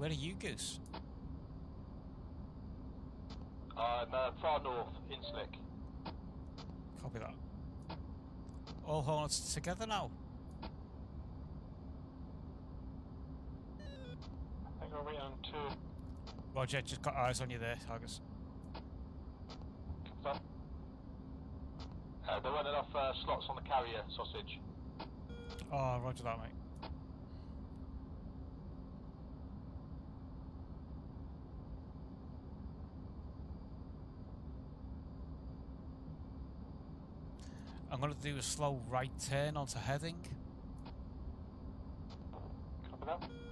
Where are you, Goose? I'm far north, in Slick. Copy that. All horns together now. I think I'll wait on two. Roger, just got eyes on you there, Huggus. They're running off slots on the carrier, Sausage. Oh, roger that, mate. I'm going to do a slow right turn onto heading. Copy that.